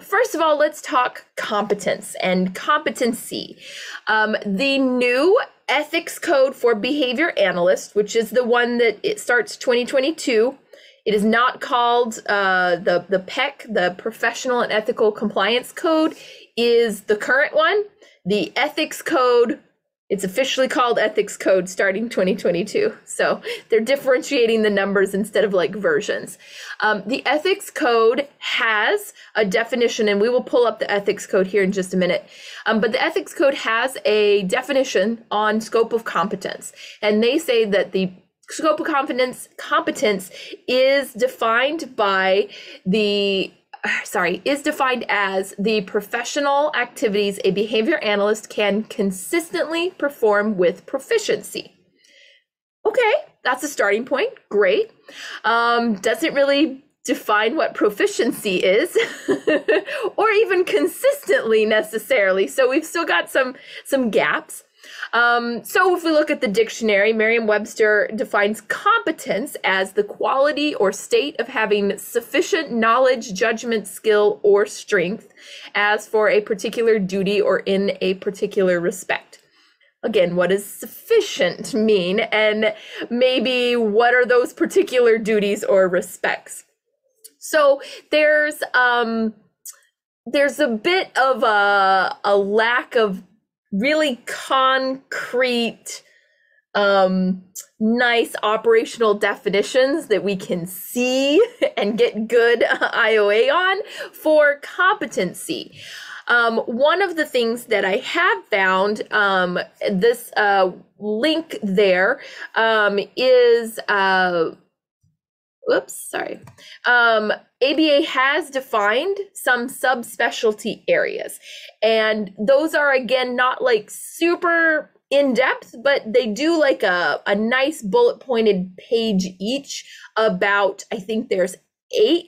First of all, let's talk competence and competency. The new ethics code for behavior analysts, which is the one that it starts 2022. It is not called the PEC, the Professional and Ethical Compliance Code, is the current one. The ethics code, it's officially called ethics code starting 2022. So they're differentiating the numbers instead of like versions. The ethics code has a definition, and we will pull up the ethics code here in just a minute. But the ethics code has a definition on scope of competence. And they say that the scope of competence is defined by the is defined as the professional activities a behavior analyst can consistently perform with proficiency. Okay, that's a starting point. Great. Doesn't really define what proficiency is or even consistently necessarily. So we've still got some gaps. So if we look at the dictionary, Merriam-Webster defines competence as the quality or state of having sufficient knowledge, judgment, skill, or strength as for a particular duty or in a particular respect. Again, what does sufficient mean? And maybe what are those particular duties or respects? So there's a bit of a lack of really concrete, nice operational definitions that we can see and get good IOA on for competency. One of the things that I have found, this link there is, oops, sorry. ABA has defined some subspecialty areas, and those are, again, not like super in-depth, but they do like a nice bullet-pointed page each about, I think there's 8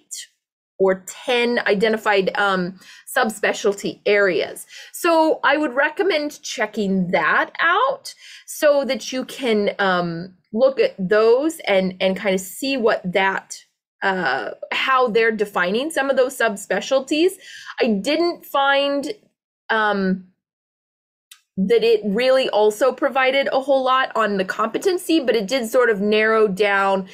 or 10 identified subspecialty areas. So I would recommend checking that out so that you can look at those and kind of see what that, how they're defining some of those subspecialties. I didn't find that it really also provided a whole lot on the competency, but it did sort of narrow down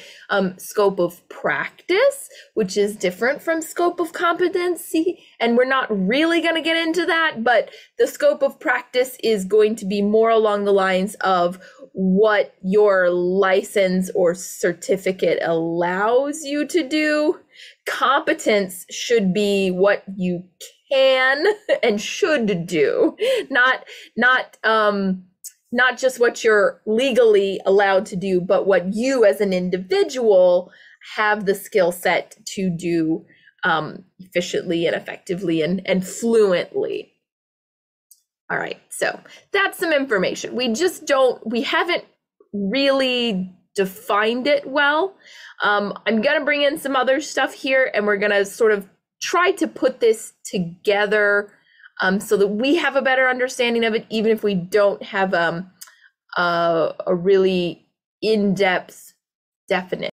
scope of practice, which is different from scope of competency. And we're not really going to get into that, but the scope of practice is going to be more along the lines of what your license or certificate allows you to do. Competence should be what you can and should do, not just what you're legally allowed to do, but what you as an individual have the skill set to do efficiently and effectively and fluently. All right, so that's some information. We just don't, we haven't really defined it well. I'm gonna bring in some other stuff here, and we're gonna sort of try to put this together so that we have a better understanding of it, even if we don't have a really in-depth definition.